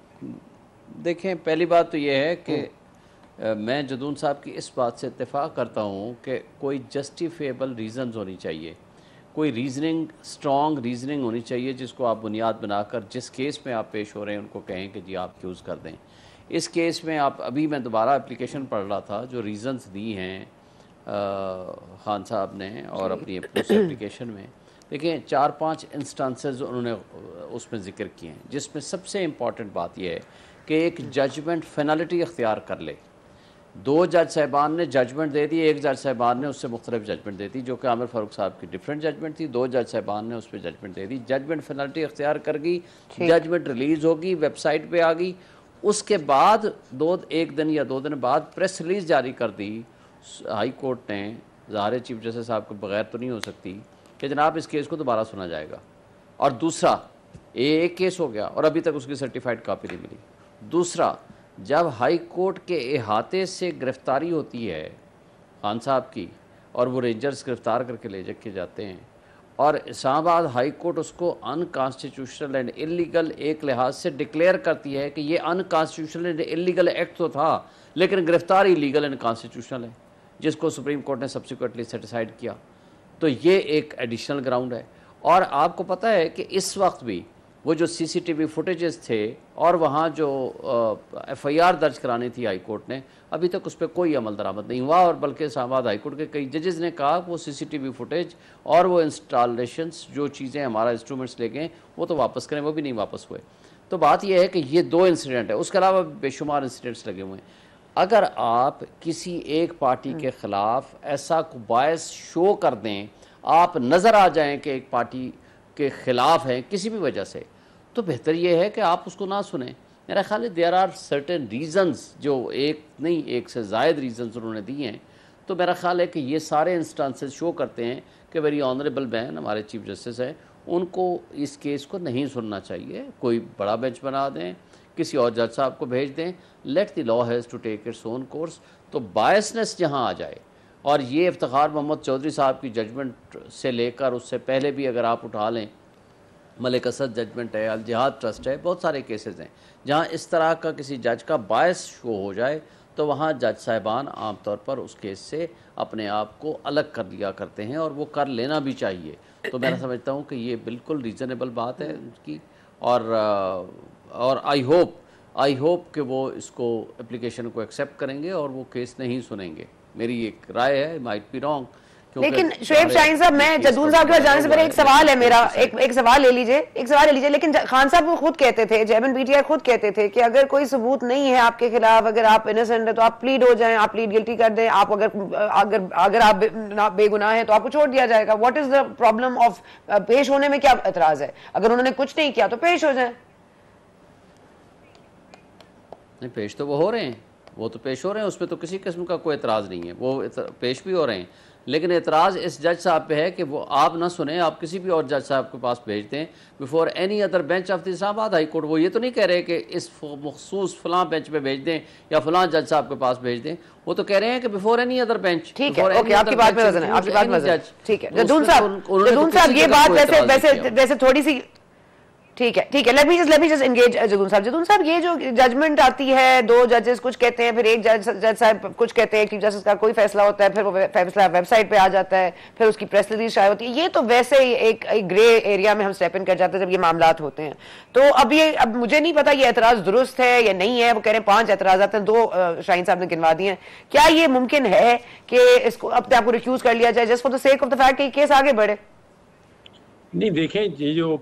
देखें पहली बात तो ये है कि मैं जदून साहब की इस बात से इत्तेफाक करता हूँ कि कोई जस्टिफिएबल रीज़न्स होनी चाहिए, कोई रीज़निंग, स्ट्रॉन्ग रीज़निंग होनी चाहिए जिसको आप बुनियाद बनाकर जिस केस में आप पेश हो रहे हैं उनको कहें कि जी आप क्यूज़ कर दें। इस केस में आप, अभी मैं दोबारा एप्लीकेशन पढ़ रहा था, जो रीज़न्स दी हैं खान साहब ने और अपनी एप्लीकेशन में, देखिए 4-5 इंस्टांसेस उन्होंने उसमें ज़िक्र किए हैं, जिसमें सबसे इम्पॉर्टेंट बात यह है कि एक जजमेंट फिनलिटी अख्तियार कर ले। 2 जज साहबान ने जजमेंट दे दी, 1 जज साहबान ने उससे मुख्तलिफ जजमेंट दे दी, जो कि आमिर फ़ारूक साहब की डिफरेंट जजमेंट थी, 2 जज साहबान ने उस पर जजमेंट दे दी। जजमेंट फिनल्टी अख्तियार कर गई, जजमेंट रिलीज़ होगी, वेबसाइट पे आ गई, उसके बाद 1 दिन या 2 दिन बाद प्रेस रिलीज़ जारी कर दी हाई कोर्ट ने, ज़ाहिर चीफ जस्टिस साहब के बगैर तो नहीं हो सकती, कि जनाब इस केस को दोबारा सुना जाएगा। और दूसरा, एक केस हो गया और अभी तक उसकी सर्टिफाइड कापी नहीं मिली। दूसरा, जब हाई कोर्ट के अहाते से गिरफ़्तारी होती है खान साहब की और वो रेंजर्स गिरफ़्तार करके ले जाके जाते हैं और इस्लामाबाद हाई कोर्ट उसको अनकॉन्स्टिट्यूशनल एंड इलीगल एक लिहाज से डिक्लेयर करती है कि ये अनकॉन्स्टिट्यूशनल एंड इलीगल एक्ट तो था लेकिन गिरफ़्तारी लीगल एंड कॉन्स्टिट्यूशनल है, जिसको सुप्रीम कोर्ट ने सब्सिक्वेंटली सेटिसाइड किया, तो ये एक एडिशनल ग्राउंड है। और आपको पता है कि इस वक्त भी वो जो सीसीटीवी फुटेजेस थे और वहाँ जो एफआईआर दर्ज करानी थी हाई कोर्ट ने, अभी तक उस पर कोई अमल दरामद नहीं हुआ, और बल्कि इस्लामाबाद हाई कोर्ट के कई जजेस ने कहा वो सीसीटीवी फुटेज और वो इंस्टॉलेशंस, जो चीज़ें हमारा इंस्ट्रूमेंट्स ले गए वो तो वापस करें, वो भी नहीं वापस हुए। तो बात यह है कि ये 2 इंसिडेंट है, उसके अलावा बेशुमार इंसिडेंट्स लगे हुए हैं। अगर आप किसी एक पार्टी के ख़िलाफ़ ऐसा बायस शो कर दें, आप नज़र आ जाएँ कि एक पार्टी के ख़िलाफ़ हैं किसी भी वजह से, तो बेहतर यह है कि आप उसको ना सुने। मेरा ख्याल है देयर आर सर्टेन रीज़न्स, जो एक नहीं 1 से ज़ायद रीज़न्स उन्होंने दिए हैं, तो मेरा ख्याल है कि ये सारे इंस्टांसेस शो करते हैं कि वेरी ऑनरेबल बहन हमारे चीफ जस्टिस हैं, उनको इस केस को नहीं सुनना चाहिए, कोई बड़ा बेंच बना दें, किसी और जज साहब को भेज दें, let the law has to take its own course. तो बायसनेस जहाँ आ जाए, और ये इफ्तिखार मोहम्मद चौधरी साहब की जजमेंट से लेकर उससे पहले भी अगर आप उठा लें, मलिक असद जजमेंट है, अलजिहाद ट्रस्ट है, बहुत सारे केसेस हैं जहाँ इस तरह का किसी जज का बायस शो हो जाए, तो वहाँ जज साहिबान आमतौर पर उस केस से अपने आप को अलग कर लिया करते हैं, और वो कर लेना भी चाहिए। तो मैं समझता हूँ कि ये बिल्कुल रीज़नेबल बात है उनकी, और आई होप कि वो इसको एप्लीकेशन को एक्सेप्ट करेंगे और वो केस नहीं सुनेंगे, मेरी एक राय है, माइट बी रॉन्ग। लेकिन शुएब शाहीन साहब, मैं जदून साहब के पास जाने से पहले एक सवाल ले लीजिए। लेकिन खान साहब वो खुद कहते थे, जैमन बीटीआई खुद कहते थे कि अगर कोई सबूत नहीं है आपके खिलाफ, अगर आप इनोसेंट है तो आप प्लीड हो जाएं, आप प्लीड गिल्टी कर दें, आप अगर आप बेगुनाह हैं तो आपको छोड़ दिया जाएगा। What is the problem of पेश होने में, क्या एतराज है? अगर उन्होंने कुछ नहीं किया तो पेश हो जाए। पेश तो वो हो रहे हैं, वो तो पेश हो रहे हैं, उसमें तो किसी किस्म का कोई एतराज़ नहीं है, वो पेश भी हो रहे हैं। लेकिन एतराज़ इस जज साहब पे है कि वो आप ना सुने, आप किसी भी और जज साहब के पास भेज दें before any other bench of the Islamabad high court. वो ये तो नहीं कह रहे कि इस मखसूस फलां बेंच पे भेज दें या फलां जज साहब के पास भेज दें, वो तो कह रहे हैं कि बिफोर एनी अदर बेंच। ठीक है, ओके, आपकी बात में वजन है, आपकी बात में वजन है। ठीक है जदून साहब, ये बात वैसे थोड़ी सी ठीक है। Let me just engage Jadoon साहब, ये जो जजमेंट आती है, 2 जजेस कुछ कहते हैं, फिर एक जज साहब कुछ कहते हैं, चीफ जस्टिस का कोई फैसला होता है, फिर वो फैसला वेबसाइट पे आ जाता है, फिर उसकी प्रेस रिलीज शायद होती है, ये तो वैसे ही एक ग्रे एरिया में हम स्टेप इन कर जाते हैं जब ये मामलात होते हैं। तो अब मुझे नहीं पता ये एतराज़ दुरुस्त है या नहीं है। वो कह रहे हैं 5 एतराज़ात हैं, 2 शाहीन साहब ने गिनवा दिए हैं। क्या ये मुमकिन है कि इसको अपने आपको रिक्यूज कर लिया जाए just for the sake of the fact कि केस आगे बढ़े? नहीं, देखें ये जो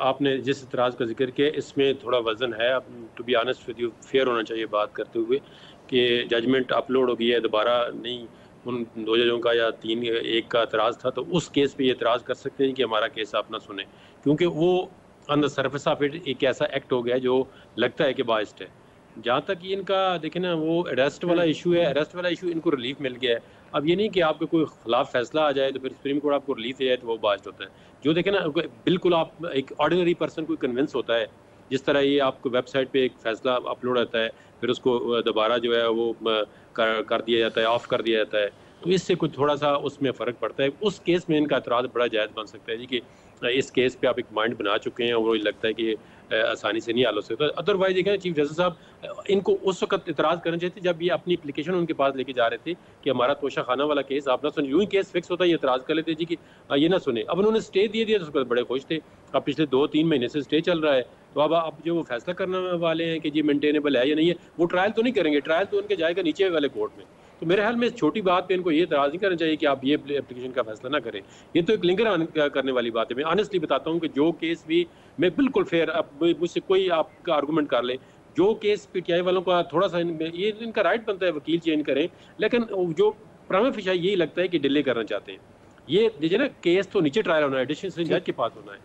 आपने जिस इतराज़ का जिक्र किया इसमें थोड़ा वज़न है। अब to be honest with you, fair होना चाहिए बात करते हुए कि जजमेंट अपलोड हो गई है, दोबारा नहीं। उन 2 जजों का या 3 एक का एतराज़ था, तो उस केस पे ये एतराज़ कर सकते हैं कि हमारा केस आप ना सुने, क्योंकि वो on the surface of it एक ऐसा एक्ट हो गया है जो लगता है कि बाइस्ड है। जहाँ तक ये इनका देखें ना वो अरेस्ट वाला इशू है, अरेस्ट वाला इशू इनको रिलीफ मिल गया है। अब ये नहीं कि आपके कोई खिलाफ फैसला आ जाए तो फिर सुप्रीम कोर्ट आपको रिलीफ दे जाए तो वो बात होता है। जो देखें ना बिल्कुल आप एक ऑर्डिनरी पर्सन को कन्विंस होता है, जिस तरह ये आपको वेबसाइट पे एक फैसला अपलोड रहता है फिर उसको दोबारा जो है वो कर दिया जाता है, ऑफ कर दिया जाता है, तो इससे कुछ थोड़ा सा उसमें फ़र्क पड़ता है। उस केस में इनका एतराज़ बड़ा जायज़ बन सकता है जी कि इस केस पे आप एक माइंड बना चुके हैं और वो लगता है कि आसानी से नहीं हल हो सकता। अदरवाइज देखें चीफ जस्टिस साहब इनको उस वक्त एतराज़ करना चाहिए था जब ये अपनी एप्लीकेशन उनके पास लेके जा रहे थे कि हमारा तोशाखाना वाला केस आप ना सुने। यूँ ही केस फिक्स होता है ये एतराज़ कर लेते जी कि ये ना सुने। अब उन्होंने स्टे दिए दिया तो उसके बाद बड़े खुश थे। अब पिछले 2-3 महीने से स्टे चल रहा है तो अब आप जो वो फैसला करने वाले हैं कि जी मेंटेनेबल है या नहीं है, वो ट्रायल तो नहीं करेंगे, ट्रायल तो उनके जाएगा नीचे वाले कोर्ट में। तो मेरे ख्याल में इस छोटी बात पे इनको ये एतराज़ नहीं करना चाहिए कि आप ये एप्लीकेशन का फैसला ना करें। ये तो एक लिंगर करने वाली बात है। मैं ऑनेस्टली बताता हूँ कि जो केस भी मैं बिल्कुल फेयर, अब मुझसे कोई आपका आर्गूमेंट कर ले, जो केस पीटीआई वालों का थोड़ा सा ये इनका राइट बनता है वकील चेंज करें, लेकिन जो प्राइमरी फिशा यही लगता है कि डिले करना चाहते हैं। ये ना केस तो नीचे ट्रायल होना है, डिसीजन जज के पास होना है,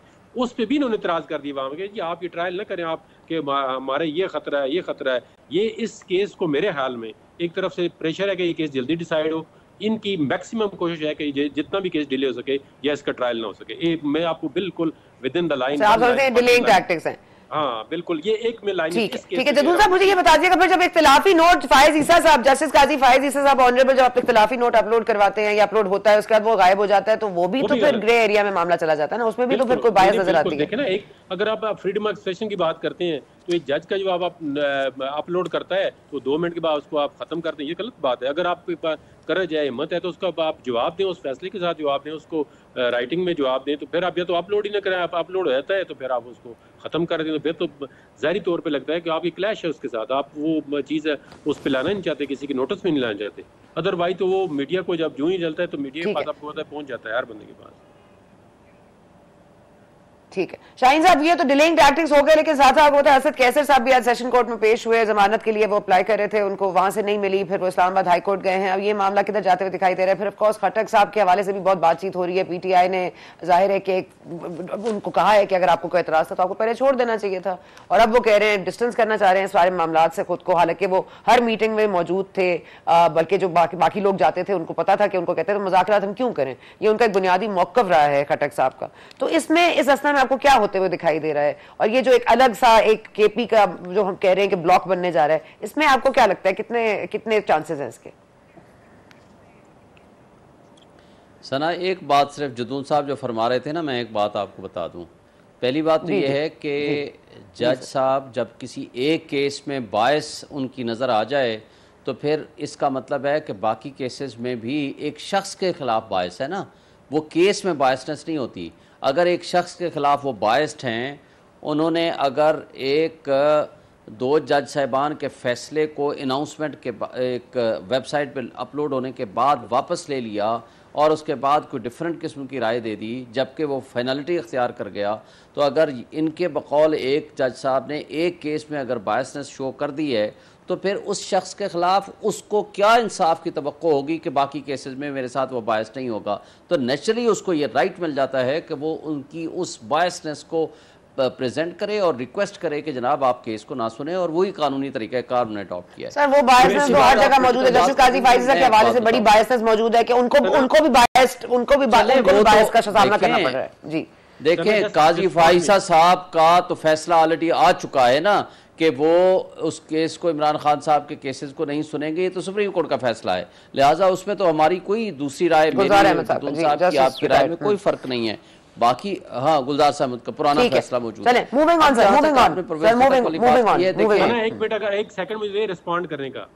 उस पे भी इन्होंने इतराज़ कर दिया वहाँ कि आप ये ट्रायल ना करें, आप कि हमारे ये ख़तरा है, ये ख़तरा है। ये इस केस को मेरे हाल में एक तरफ से प्रेशर है कि ये केस जल्दी डिसाइड हो, इनकी मैक्सिमम कोशिश है कि जितना भी केस डिले हो सके या इसका ट्रायल ना हो सके। एक मैं आपको बिल्कुल within the line delaying tactics हैं। हाँ बिल्कुल, ये एक में लाइन ठीक है। जदून साहब मुझे ये बता दिया जब इख्तिलाफी नोट फायज ईसा साहब, जस्टिस काजी फैज़ ईसा साहब ऑनरेबल, जब आप इख्तिलाफी नोट अपलोड करवाते हैं या अपलोड होता है उसके बाद वो गायब हो जाता है तो वो भी तो फिर ग्रे एरिया में मामला चला जाता है ना, उसमें भी तो फिर कोई बायस नजर आती है। देखिए ना एक अगर आप फ्रीडम ऑफ एक्सप्रेशन की बात करते हैं तो एक जज का जब आप अपलोड करता है तो 2 मिनट के बाद उसको आप खत्म करते हैं, ये गलत बात है। अगर आपके पास करज है, हिम्मत है तो उसका आप जवाब दें, उस फैसले के साथ जवाब दें, उसको राइटिंग में जवाब दें। तो फिर आप या तो अपलोड ही ना करें, आप अपलोड रहता है तो फिर आप उसको ख़त्म कर दें, तो फिर तो ज़ाहिरी तौर पे लगता है कि आपकी क्लैश है उसके साथ, आप वो चीज़ है उस पर लाना नहीं चाहते, किसी के नोटिस में नहीं लाना चाहते। अदरवाइज तो वो मीडिया को जब जूँ ही जलता है तो मीडिया के पास आपको पता है पहुँच जाता है हर बंदे के पास। ठीक है शाहीन साहब, ये तो डिलेइंग टैक्टिक्स हो गए, लेकिन साथ साथ होता है असद कैसर साहब भी आज सेशन कोर्ट में पेश हुए, जमानत के लिए वो अप्लाई कर रहे थे, उनको वहां से नहीं मिली, फिर वो इस्लामाबाद हाई कोर्ट गए हैं, अब ये मामला किधर जाते हुए दिखाई दे रहा है। फिर ऑफकोर्स खट्टक साहब के हवाले से भी बहुत बातचीत हो रही है, पीटीआई ने जाहिर है कि उनको कहा है कि अगर आपको कोई एतराज था तो आपको पहले छोड़ देना चाहिए था, और अब वो कह रहे हैं डिस्टेंस करना चाह रहे हैं सारे मामला से खुद को, हालांकि वो हर मीटिंग में मौजूद थे, बल्कि जो बाकी लोग जाते थे उनको पता था कि उनको कहते हैं तो मुज़ाकरात हम क्यों करें, ये उनका एक बुनियादी मौक़िफ़ रहा है खट्टक साहब का। तो इसमें इस असना में आपको क्या होते हुए दिखाई दे रहा है, और ये जो एक अलग सा एक केपी का जो हम कह रहे हैं कि ब्लॉक बनने जा रहा है, इसमें आपको क्या लगता है कितने चांसेस हैं इसके? सना एक बात सिर्फ जदून साहब जो फरमा रहे थे ना, मैं एक बात आपको बता दूं। पहली बात तो ये है कि जज साहब जब किसी एक केस में बायस उनकी नजर आ जाए तो फिर इसका मतलब है कि बाकी केसेस में भी एक शख्स के खिलाफ बायस है ना, वो केस में बायसनेस नहीं होती। अगर एक शख्स के ख़िलाफ़ वो बायस्ड हैं, उन्होंने अगर एक 2 जज साहिबान के फ़ैसले को अनाउंसमेंट के एक वेबसाइट पर अपलोड होने के बाद वापस ले लिया और उसके बाद कोई डिफरेंट किस्म की राय दे दी जबकि वो फाइनलिटी अख्तियार कर गया, तो अगर इनके बकौल एक जज साहब ने एक केस में अगर बायसनेस शो कर दी है तो फिर उस शख्स के ख़िलाफ़ उसको क्या इंसाफ की तवक्को होगी कि बाकी केसेस में मेरे साथ वो बायस नहीं होगा। तो नेचुरली उसको ये राइट मिल जाता है कि वो उनकी उस बायसनेस को प्रेजेंट करे और रिक्वेस्ट करे कि जनाब आप केस को ना सुने, और वही कानूनी तरीका कार उन्होंने अडॉप्ट किया है। सर वो बायसनेस तो हर जगह मौजूद है, जस्टिस काजी फैज़ के हवाले से बड़ी बायसनेस मौजूद है कि उनको भी बायस का सामना करना पड़ रहा है। जी देखें काजी फैज़ साहब का तो फैसला ऑलरेडी आ चुका है ना कि वो उस केस को इमरान खान साहब के केसेस को नहीं सुनेंगे, ये तो सुप्रीम कोर्ट का फैसला है, लिहाजा उसमें तो हमारी कोई दूसरी राय मेरी की आपकी राय में कोई फर्क नहीं है। बाकी हाँ गुलजार साहब का पुराना फैसला मौजूद है। एक सेकंड मुझे रिस्पॉन्ड करने का,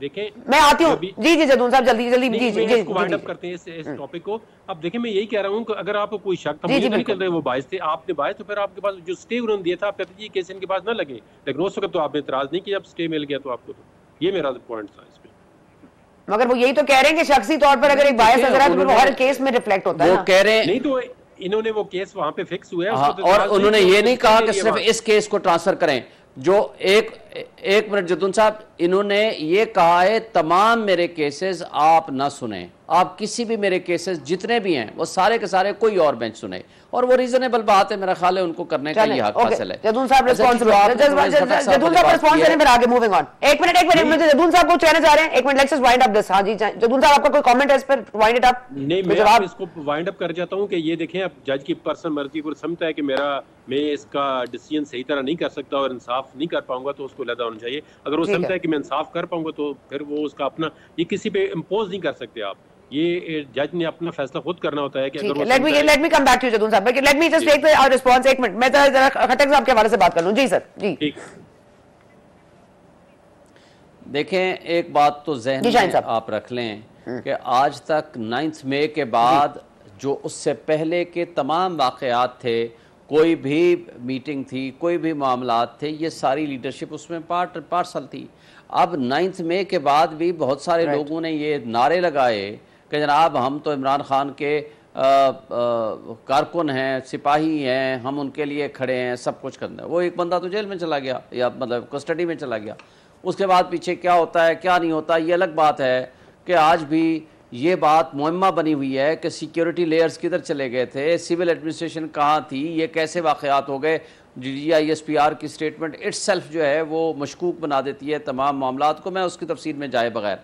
देखें मैं आती हूं। जी जी जदून साहब जल्दी इसको वाइंड अप करते हैं इस टॉपिक को। अब देखें मैं यही कह रहा हूं कि अगर आपको कोई शक था मुझे नहीं कर रहे वो बायस थे, आपने बायस तो फिर आपके पास जो स्टे उन्होंने दिया था आप कहते हैं केस इनके पास ना लगे, लेकिन उस वक्त तो आपने इतराज नहीं किया, जब स्टे मिल गया तो आपको, तो ये मेरा पॉइंट था इसमें। मगर वो यही तो कह रहे हैं कि शख्सी तौर पर अगर एक बायस नजर आए तो हर केस में रिफ्लेक्ट होता है, वो कह रहे हैं नहीं तो इन्होंने वो केस वहां पे फिक्स हुआ है। और उन्होंने ये नहीं कहा कि सिर्फ इस केस को ट्रांसफर करें, जो एक एक मिनट जदून साहब, इन्होंने ये कहा है तमाम मेरे केसेस आप ना सुने, आप किसी भी मेरे केसेस जितने भी हैं वो सारे के सारे कोई और बेंच सुने, और वो रीजनेबल बात है, मेरा ख्याल है उनको करने का ये हक हासिल है। जदून साहब रिस्पांस देने में आगे मूविंग ऑन। एक मिनट मुझे जदून साहब को कहना चाह रहे हैं, एक minute let's wind up this. हां जी जदून साहब, आपका कोई कमेंट है इस पर? Wind it up. नहीं, मैं जवाब इसको वाइंड अप कर जाता हूं कि ये देखें, अब जज की पर्सनल मर्जी को समझता है कि मैं इसका डिसीजन सही तरह नहीं कर सकता और इंसाफ नहीं कर पाऊंगा तो उसको लदा होना चाहिए। अगर वो समझता है कि मैं इंसाफ कर पाऊंगा तो फिर वो उसका अपना, ये किसी पे इम्पोज नहीं कर सकते आप, ये जज ने अपना फैसला खुद करना होता है कि अगर वो let me come back to you Jadoon साहब, but let me just take the response. एक मिनट मैं जरा खट्टक साहब के हवाले से बात कर लूं। जी सर जी, ठीक। देखें, एक बात तो ज़हन में आप रख लें कि आज तक 9 मई के बाद जो उससे पहले के तमाम वाक़यात थे, कोई भी मीटिंग थी, कोई भी मामलात थे, ये सारी लीडरशिप उसमें पार्सल थी। अब 9 मई के बाद भी बहुत सारे लोगों ने ये नारे लगाए कि जनाब हम तो इमरान खान के कारकुन हैं, सिपाही हैं, हम उनके लिए खड़े हैं, सब कुछ करना है। वो एक बंदा तो जेल में चला गया या मतलब कस्टडी में चला गया, उसके बाद पीछे क्या होता है क्या नहीं होता ये अलग बात है कि आज भी ये बात मुहम्मा बनी हुई है कि सिक्योरिटी लेयर्स किधर चले गए थे, सिविल एडमिनिस्ट्रेशन कहाँ थी, ये कैसे वाक़यात हो गए। DGISPR की स्टेटमेंट इट्सेल्फ जो है वो मशकूक बना देती है तमाम मामलात को। मैं उसकी तफसील में जाए बगैर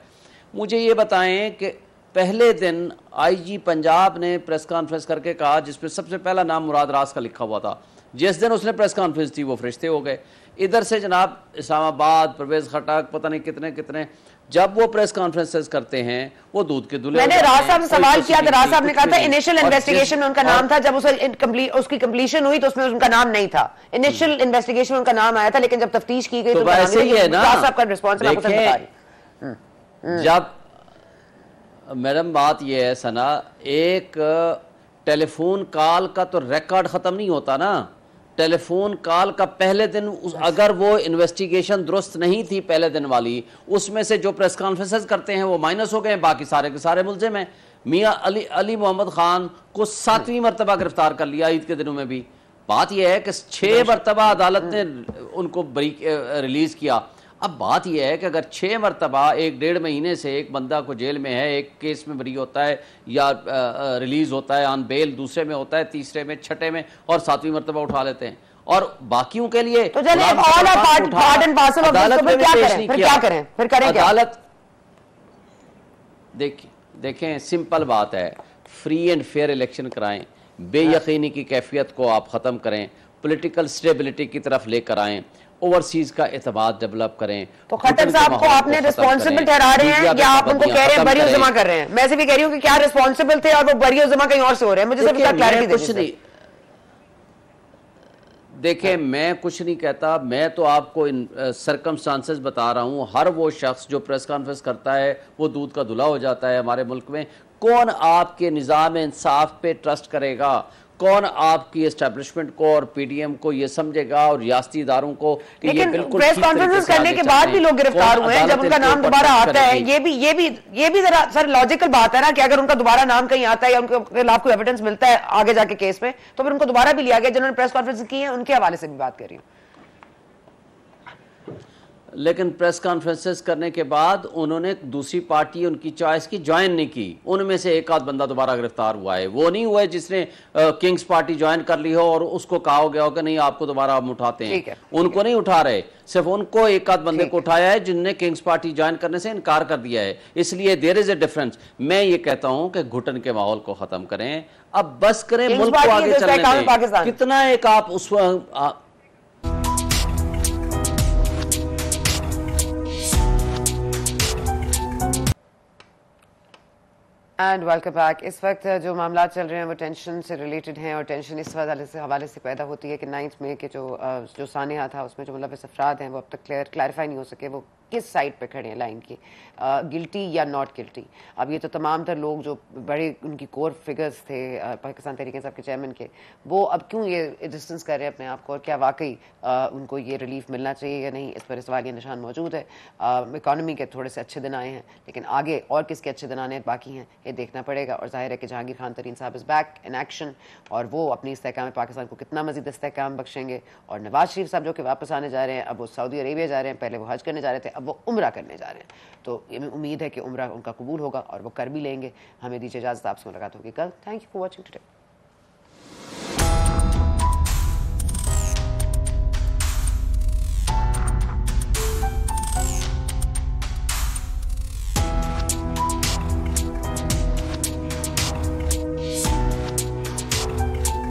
मुझे ये बताएं कि पहले दिन IG पंजाब ने प्रेस कॉन्फ्रेंस करके कहा, जिसमें सबसे पहला नाम मुराद राइज का लिखा हुआ था, जिस दिन उसने प्रेस कॉन्फ्रेंस थी वो फरिश्ते हो गए। इधर से जनाब इस्लामाबाद, परवेज़ खट्टाक, पता नहीं कितने जब वो प्रेस कॉन्फ्रेंसेस करते हैं वो दूध के दूल्हे। मैंने राज साहब से सवाल किया था, राज साहब ने कहा था इनिशियल इन्वेस्टिगेशन में उनका नाम था, जब उसकी कंप्लीशन हुई तो उसमें उनका नाम नहीं था, इनिशियल इन्वेस्टिगेशन में उनका नाम आया था, लेकिन जब तफ्तीश की गई तो ऐसे ही है ना। राज साहब का रिस्पांस मैं आपको बता रही हूं। जब मैडम बात यह है सना, एक टेलीफोन कॉल का तो रिकॉर्ड खत्म नहीं होता ना, टेलीफोन कॉल का पहले दिन अगर वो इन्वेस्टिगेशन दुरुस्त नहीं थी पहले दिन वाली, उसमें से जो प्रेस कॉन्फ्रेंसेस करते हैं वो माइनस हो गए, बाकी सारे के सारे मुलजिम हैं। मियाँ अली मोहम्मद खान को 7वीं मरतबा गिरफ्तार कर लिया ईद के दिनों में भी। बात यह है कि 6 मरतबा अदालत ने उनको रिलीज किया। अब बात यह है कि अगर 6 मरतबा एक 1.5 महीने से एक बंदा को जेल में है, एक केस में बरी होता है या रिलीज़ होता है ऑन बेल, दूसरे में होता है, तीसरे में, छठे में, और 7वीं मरतबा उठा लेते हैं, और बाकियों के लिए तो अदालत। देखें सिंपल बात है, फ्री एंड फेयर इलेक्शन कराएं, बेयकीनी की कैफियत को आप ख़त्म करें, पोलिटिकल स्टेबिलिटी की तरफ लेकर आएँ, ओवरसीज का एतबाद डेवलप करें। तो खट्टक साहब को आपने रिस्पांसिबल ठहरा रहे हैं या आप उनको कह रहे हैं बरी-ओ-ज़मा कर रहे हैं? मैं से भी कह रही हूं कि क्या रिस्पांसिबल थे और वो बरी-ओ-ज़मा कहीं और से हो रहे हैं, मुझे सब क्लैरिटी दे। कुछ नहीं, देखिए मैं कुछ नहीं कहता, मैं तो आपको इन सर्कमस्टांसेस बता रहा हूं। हर वो शख्स जो प्रेस कॉन्फ्रेंस करता है वो दूध का दूल्हा हो जाता है हमारे मुल्क में। कौन आपके निज़ाम इंसाफ पे ट्रस्ट करेगा, कौन आपकी एस्टेब्लिशमेंट को और PDM को ये समझेगा और रियासती इदारों को कि ये बिल्कुल। प्रेस कॉन्फ्रेंस करने के बाद भी लोग गिरफ्तार हुए हैं जब उनका नाम दोबारा आता है। ये भी जरा सर लॉजिकल बात है ना कि अगर उनका दोबारा नाम कहीं आता है या उनके खिलाफ कोई एविडेंस मिलता है आगे जाके केस में तो फिर उनको दोबारा भी लिया गया। जिन्होंने प्रेस कॉन्फ्रेंस की है उनके हवाले से भी बात कर रही हूँ, लेकिन प्रेस कॉन्फ्रेंसेस करने के बाद उन्होंने दूसरी पार्टी उनकी चॉइस की ज्वाइन नहीं की। उनमें से एक आध बंदा दोबारा गिरफ्तार हुआ है, वो नहीं हुआ है जिसने किंग्स पार्टी ज्वाइन कर ली हो और उसको कहा हो गया हो कि नहीं आपको दोबारा हम उठाते हैं। उनको नहीं उठा रहे, सिर्फ उनको एक आध बंदे को उठाया है जिनने किंग्स पार्टी ज्वाइन करने से इनकार कर दिया है। इसलिए देयर इज अ डिफरेंस। मैं ये कहता हूं कि घुटन के माहौल को खत्म करें, अब बस करें, मुल्क को आगे चलने दें। कितना एक आप उस एंड वेलकम बैक। इस वक्त जो मामला चल रहे हैं वो टेंशन से रिलेटेड हैं और टेंशन इस हवाले से पैदा होती है कि 9 मई के जो सानहा था उसमें जो मतलब इस अफराद हैं वो अब तक क्लैरिफाई नहीं हो सके, वो किस साइड पे खड़े हैं लाइन की, गिल्टी या नॉट गिल्टी। अब ये तो तमाम तर लोग जो बड़े उनकी कोर फिगर्स थे पाकिस्तान तहरीक इंसाफ के चेयरमैन के, वो अब क्यों ये डिस्टेंस कर रहे हैं अपने आप को, और क्या वाकई उनको ये रिलीफ मिलना चाहिए या नहीं, इस पर सवालिया निशान मौजूद है। इकानमी के थोड़े से अच्छे दिन आए हैं, लेकिन आगे और किसके अच्छे दिन आने बाकी हैं ये देखना पड़ेगा। और जाहिर है कि जहांगीर खान तरीन साहब इज़ बैक इन एक्शन, और वो अपनी इस्तेहकाम पाकिस्तान को कितना मज़ीद इस्तेहकाम बख्शेंगे। और नवाज शरीफ साहब जो कि वापस आने जा रहे हैं, अब वो सऊदी अरेबिया जा रहे हैं, पहले वो हज करने जा रहे थे, अब वो उम्रा करने जा रहे हैं। तो उम्मीद है कि उम्रा उनका कबूल होगा और वो कर भी लेंगे। हमें दीजिए इजाज़त, आपसे मुलाकात होगी कल। Thank you for watching today.